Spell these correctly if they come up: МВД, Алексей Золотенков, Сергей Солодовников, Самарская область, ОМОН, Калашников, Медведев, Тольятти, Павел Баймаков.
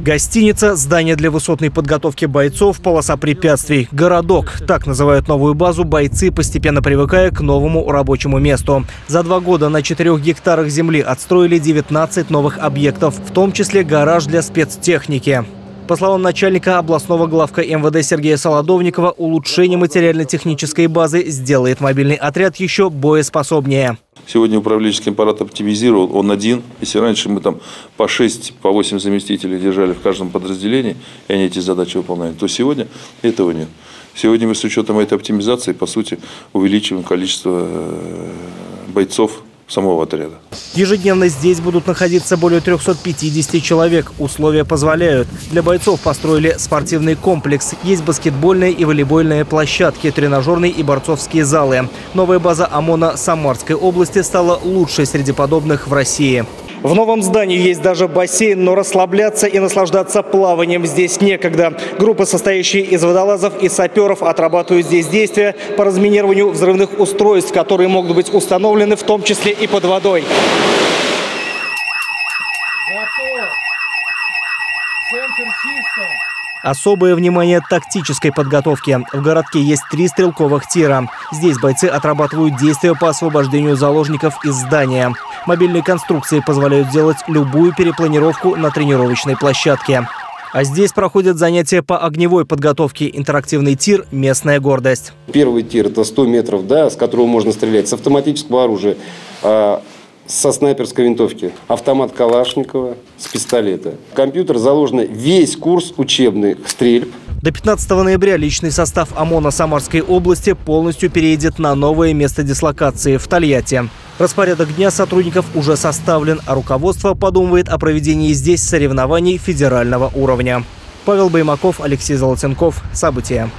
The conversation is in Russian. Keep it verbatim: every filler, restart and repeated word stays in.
Гостиница, здание для высотной подготовки бойцов, полоса препятствий, городок. Так называют новую базу бойцы, постепенно привыкая к новому рабочему месту. За два года на четырех гектарах земли отстроили девятнадцать новых объектов, в том числе гараж для спецтехники. По словам начальника областного главка МВД Сергея Солодовникова, улучшение материально-технической базы сделает мобильный отряд еще боеспособнее. Сегодня управленческий аппарат оптимизировал, он один. Если раньше мы там по шесть, по восемь заместителей держали в каждом подразделении, и они эти задачи выполняли, то сегодня этого нет. Сегодня мы с учетом этой оптимизации, по сути, увеличиваем количество бойцов самого отряда. Ежедневно здесь будут находиться более трёхсот пятидесяти человек. Условия позволяют. Для бойцов построили спортивный комплекс. Есть баскетбольные и волейбольные площадки, тренажерные и борцовские залы. Новая база ОМОНа Самарской области стала лучшей среди подобных в России. В новом здании есть даже бассейн, но расслабляться и наслаждаться плаванием здесь некогда. Группы, состоящие из водолазов и саперов, отрабатывают здесь действия по разминированию взрывных устройств, которые могут быть установлены в том числе и под водой. Особое внимание тактической подготовке. В городке есть три стрелковых тира. Здесь бойцы отрабатывают действия по освобождению заложников из здания. Мобильные конструкции позволяют делать любую перепланировку на тренировочной площадке. А здесь проходят занятия по огневой подготовке. Интерактивный тир – местная гордость. Первый тир – это сто метров, да, с которого можно стрелять с автоматического оружия, со снайперской винтовки, автомат Калашникова, с пистолета. В компьютер заложен весь курс учебных стрельб. До пятнадцатого ноября личный состав ОМОНа Самарской области полностью переедет на новое место дислокации в Тольятти. Распорядок дня сотрудников уже составлен, а руководство подумывает о проведении здесь соревнований федерального уровня. Павел Баймаков, Алексей Золотенков. События.